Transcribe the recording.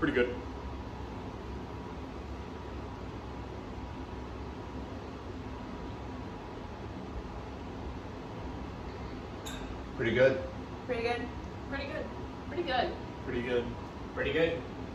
pretty good. Pretty good. Pretty good. Pretty good. Pretty good. Pretty good. Pretty good.